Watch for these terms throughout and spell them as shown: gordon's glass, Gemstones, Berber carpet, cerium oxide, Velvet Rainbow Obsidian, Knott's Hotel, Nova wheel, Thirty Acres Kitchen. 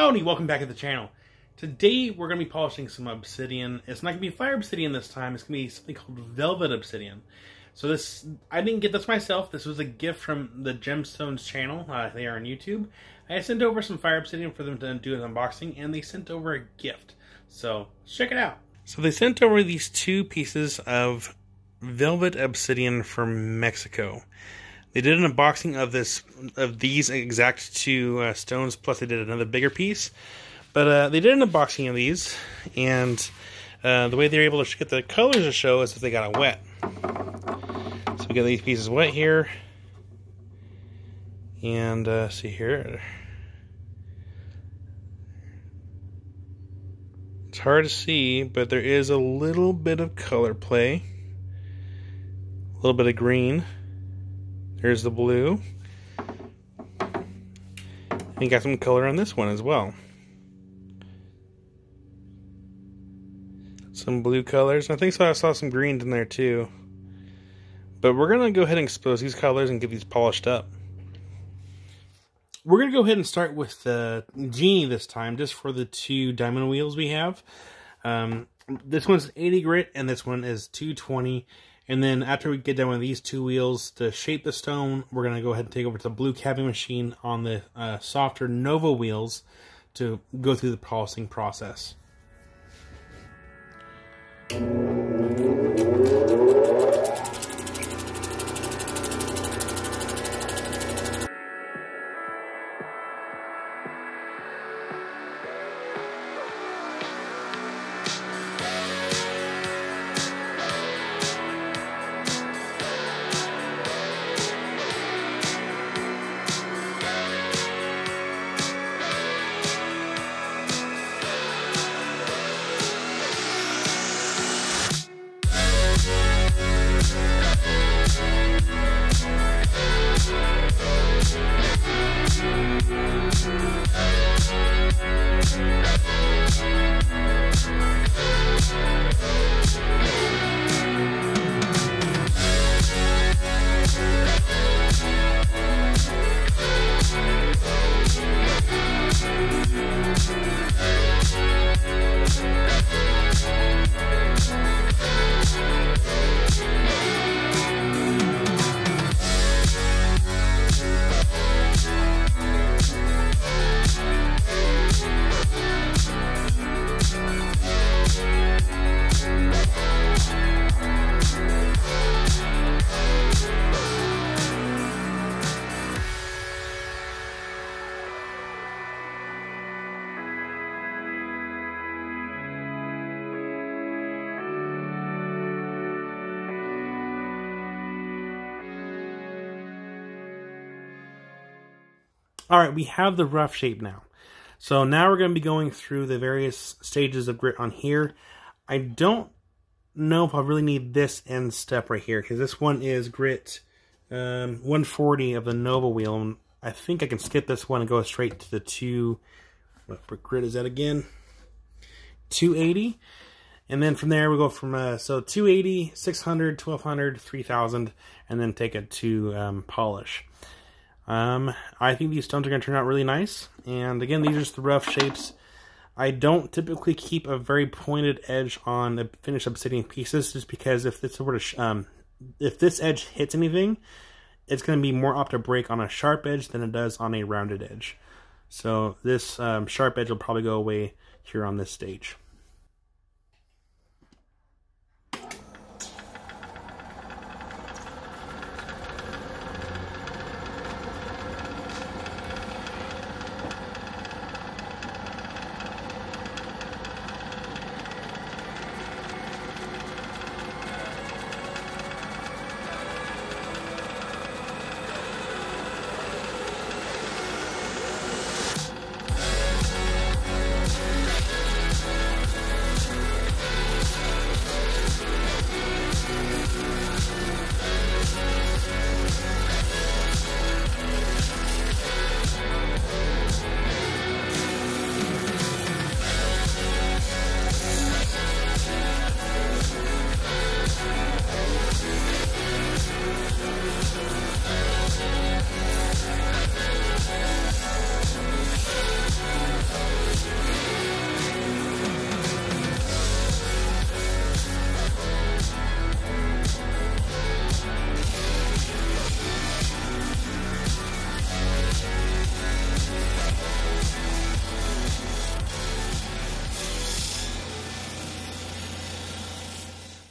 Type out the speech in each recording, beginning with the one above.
Howdy, welcome back to the channel. Today we're going to be polishing some obsidian. It's not going to be fire obsidian this time, it's going to be something called velvet obsidian. So this, I didn't get this myself, this was a gift from the Gemstones channel, they are on YouTube. I sent over some fire obsidian for them to do an unboxing, and they sent over a gift. So check it out. So they sent over these two pieces of velvet obsidian from Mexico. They did an unboxing of these exact two stones, plus they did another bigger piece. But they did an unboxing of these, and the way they're able to get the colors to show is if they got it wet. So we got these pieces wet here, and see here. It's hard to see, but there is a little bit of color play, a little bit of green. Here's the blue. And you got some color on this one as well. Some blue colors. I think so. I saw some greens in there too. But we're going to go ahead and expose these colors and get these polished up. We're going to go ahead and start with the genie this time, just for the two diamond wheels we have. This one's 80 grit and this one is 220. And then after we get done with these two wheels to shape the stone, we're going to go ahead and take over to the blue capping machine on the softer Nova wheels to go through the polishing process. Alright, we have the rough shape now. So now we're going to be going through the various stages of grit on here. I don't know if I really need this end step right here, because this one is grit 140 of the Nova wheel. And I think I can skip this one and go straight to the two, what grit is that again? 280. And then from there we go from, so 280, 600, 1200, 3000, and then take it to polish. I think these stones are going to turn out really nice, and again, these are just the rough shapes. I don't typically keep a very pointed edge on the finished obsidian pieces, just because if this were to, if this edge hits anything, it's going to be more apt to break on a sharp edge than it does on a rounded edge. So this sharp edge will probably go away here on this stage.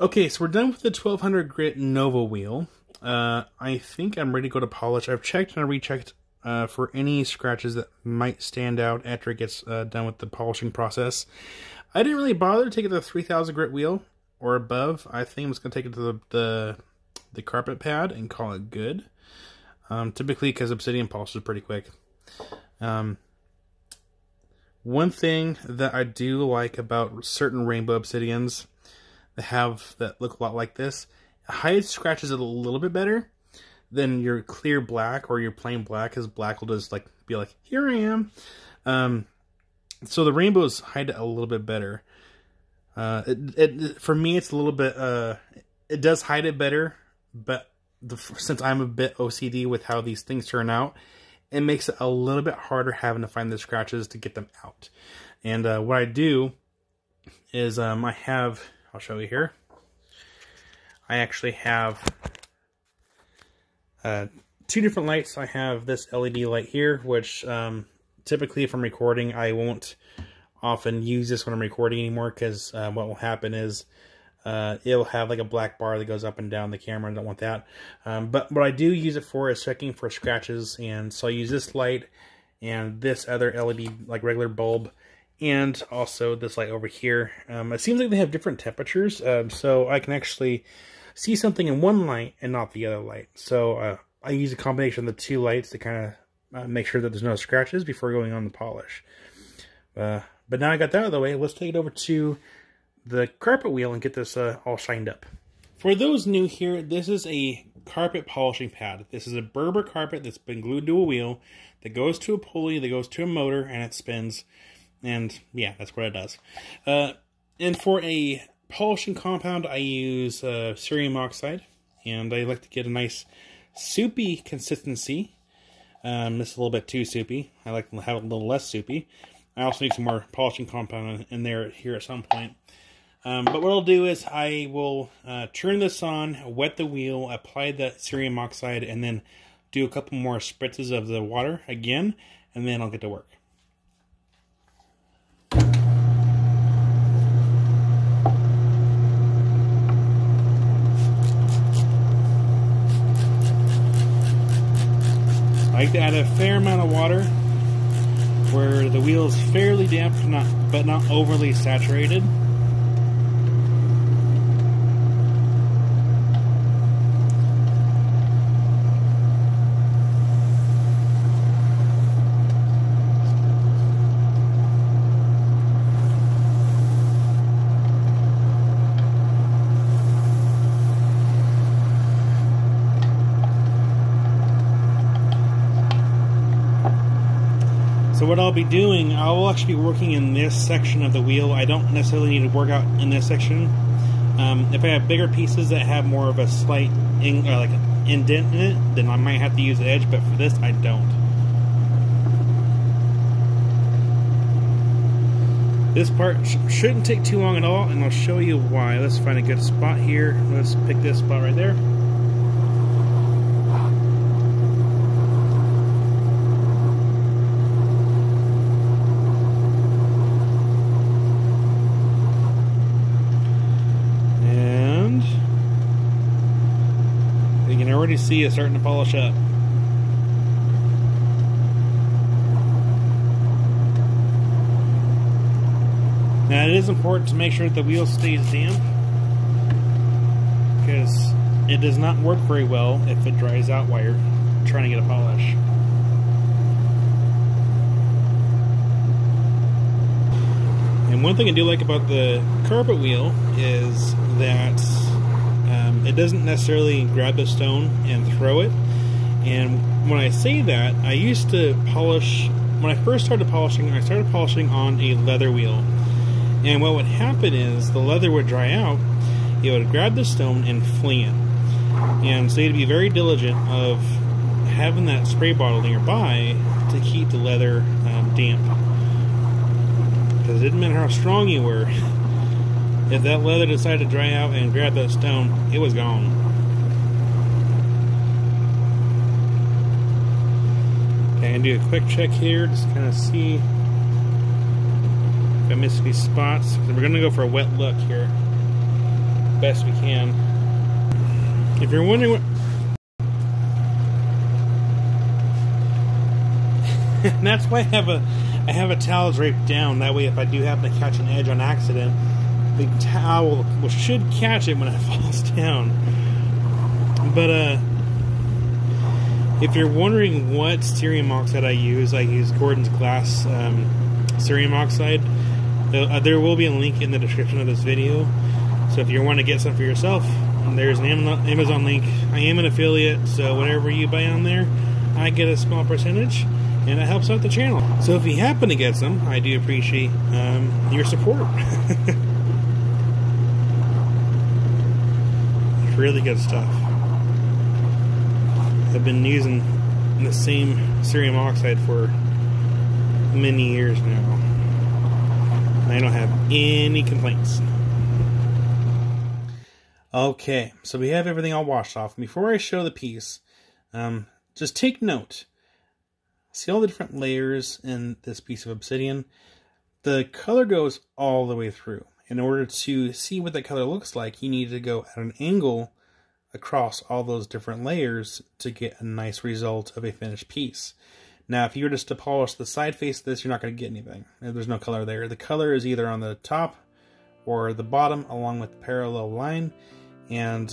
Okay, so we're done with the 1200 grit Nova wheel. I think I'm ready to go to polish. I've checked and rechecked for any scratches that might stand out after it gets done with the polishing process. I didn't really bother to take it to the 3000 grit wheel or above. I think I'm just going to take it to the carpet pad and call it good. Typically, because obsidian polishes pretty quick. One thing that I do like about certain rainbow obsidians that look a lot like this, hides scratches a little bit better than your clear black or your plain black, because black will just like be like, here I am. So the rainbows hide it a little bit better. For me, it's a little bit. It does hide it better, but since I'm a bit OCD with how these things turn out, it makes it a little bit harder having to find the scratches to get them out. And what I do is I have, I'll show you here. I actually have two different lights. I have this LED light here, which typically if I'm recording, I won't often use this when I'm recording anymore, because what will happen is it'll have like a black bar that goes up and down the camera. I don't want that. But what I do use it for is checking for scratches. And so I use this light and this other LED, like regular bulb, and also this light over here. It seems like they have different temperatures. So I can actually see something in one light and not the other light. So I use a combination of the two lights to kind of make sure that there's no scratches before going on the polish. But now I got that out of the way, let's take it over to the carpet wheel and get this all shined up. For those new here, this is a carpet polishing pad. This is a Berber carpet that's been glued to a wheel that goes to a pulley, that goes to a motor, and it spins. And yeah, that's what it does. And for a polishing compound, I use cerium oxide, and I like to get a nice soupy consistency. This is a little bit too soupy. I like to have it a little less soupy. I also need some more polishing compound in there here at some point. But what I'll do is I will turn this on, wet the wheel, apply the cerium oxide, and then do a couple more spritzes of the water again, and then I'll get to work. I like to add a fair amount of water where the wheel is fairly damp, but not overly saturated. So what I'll be doing, I will actually be working in this section of the wheel. I don't necessarily need to work out in this section. If I have bigger pieces that have more of a slight indent in it, then I might have to use the edge, but for this, I don't. This part shouldn't take too long at all, and I'll show you why. Let's find a good spot here. Let's pick this spot right there. See it's starting to polish up. Now it is important to make sure that the wheel stays damp, because it does not work very well if it dries out while you're trying to get a polish. And one thing I do like about the carpet wheel is that it doesn't necessarily grab the stone and throw it. And when I say that, I used to polish, when I first started polishing, I started polishing on a leather wheel. And what would happen is the leather would dry out, it would grab the stone and fling it. And so you had to be very diligent of having that spray bottle nearby to keep the leather damp. Because it didn't matter how strong you were. If that leather decided to dry out and grab that stone, it was gone. Okay, I'm going to do a quick check here, just kind of see if I missed any spots. We're going to go for a wet look here. best we can. If you're wondering what... and that's why I have a towel draped down. That way if I do happen to catch an edge on accident, the towel should catch it when it falls down. But if you're wondering what cerium oxide I use Gordon's Glass cerium oxide. There will be a link in the description of this video. So if you want to get some for yourself, there's an Amazon link. I am an affiliate, so whatever you buy on there, I get a small percentage, and it helps out the channel. So if you happen to get some, I do appreciate your support. It's really good stuff. I've been using the same cerium oxide for many years now. I don't have any complaints. Okay, so we have everything all washed off. Before I show the piece, just take note. See all the different layers in this piece of obsidian? The color goes all the way through. In order to see what the color looks like, you need to go at an angle across all those different layers to get a nice result of a finished piece. Now, if you were just to polish the side face of this, you're not going to get anything. There's no color there. The color is either on the top or the bottom along with the parallel line. And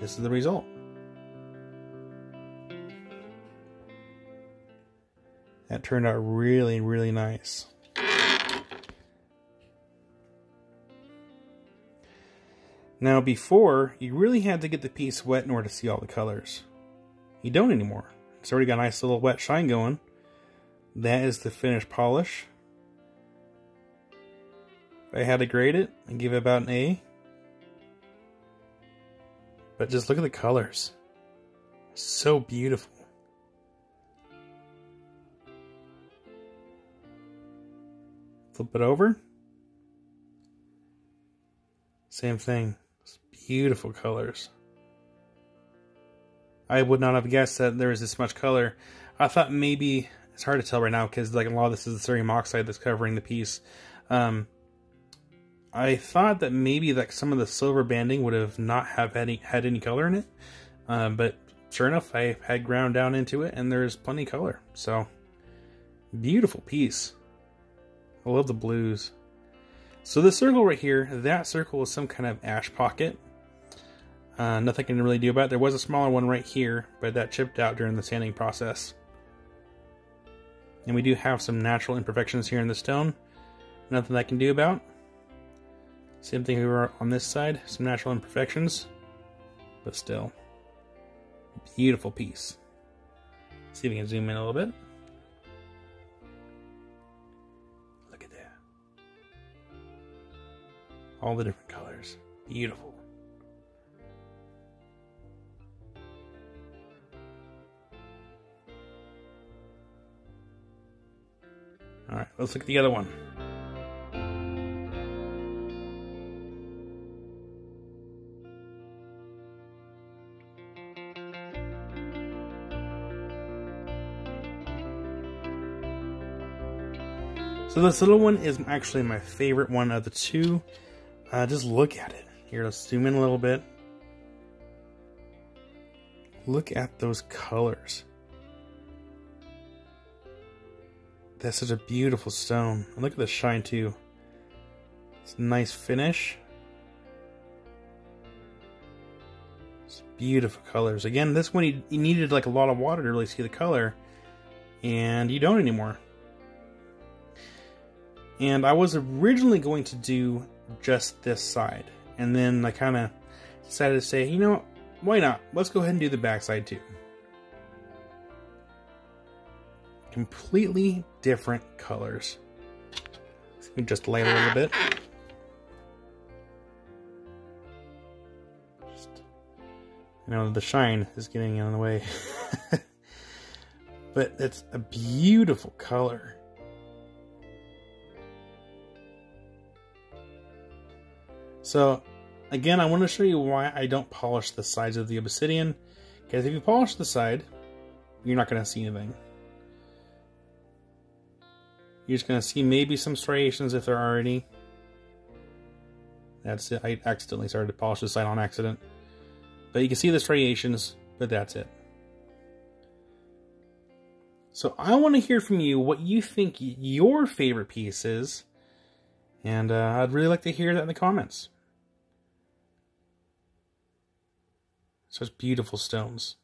this is the result. That turned out really, really nice. Now before, you really had to get the piece wet in order to see all the colors. You don't anymore. It's already got a nice little wet shine going. That is the finished polish. If I had to grade it, I'd give it about an A. But just look at the colors. So beautiful. Flip it over. Same thing. Beautiful colors. I would not have guessed that there was this much color. I thought maybe, it's hard to tell right now because like a lot of this is the cerium oxide that's covering the piece. I thought that maybe like some of the silver banding would have not have had any color in it. But sure enough, I had ground down into it and there's plenty of color. So beautiful piece. I love the blues. So this circle right here, that circle is some kind of ash pocket. Nothing I can really do about it. There was a smaller one right here, but that chipped out during the sanding process. And we do have some natural imperfections here in the stone. Nothing I can do about. Same thing over on this side, some natural imperfections, but still, beautiful piece. Let's see if we can zoom in a little bit. All the different colors. Beautiful. All right, let's look at the other one. So this little one is actually my favorite one of the two. Just look at it. Here, let's zoom in a little bit. Look at those colors. That's such a beautiful stone. And look at the shine too. It's a nice finish. It's beautiful colors. Again, this one you needed like a lot of water to really see the color, and you don't anymore. And I was originally going to do just this side, and then I kind of decided to say, you know, why not, let's go ahead and do the back side too. Completely different colors. Let me just light a little bit, you know, the shine is getting in the way. But it's a beautiful color. So, again, I want to show you why I don't polish the sides of the obsidian. Because if you polish the side, you're not going to see anything. You're just going to see maybe some striations if there are any. That's it. I accidentally started to polish this side on accident. But you can see the striations, but that's it. So I want to hear from you what you think your favorite piece is. And I'd really like to hear that in the comments. Such beautiful stones.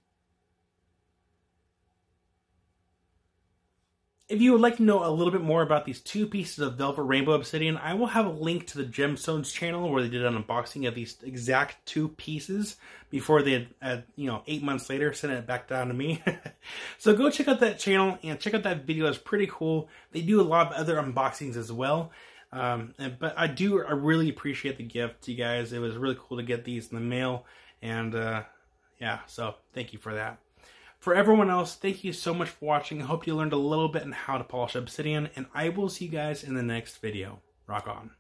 If you would like to know a little bit more about these two pieces of Velvet Rainbow Obsidian, I will have a link to the Gemstones channel where they did an unboxing of these exact two pieces before they, 8 months later, sent it back down to me. So go check out that channel and check out that video. It's pretty cool. They do a lot of other unboxings as well. But I really appreciate the gift, you guys. It was really cool to get these in the mail. And yeah, so thank you for that. For everyone else, thank you so much for watching. I hope you learned a little bit on how to polish obsidian, and I will see you guys in the next video. Rock on.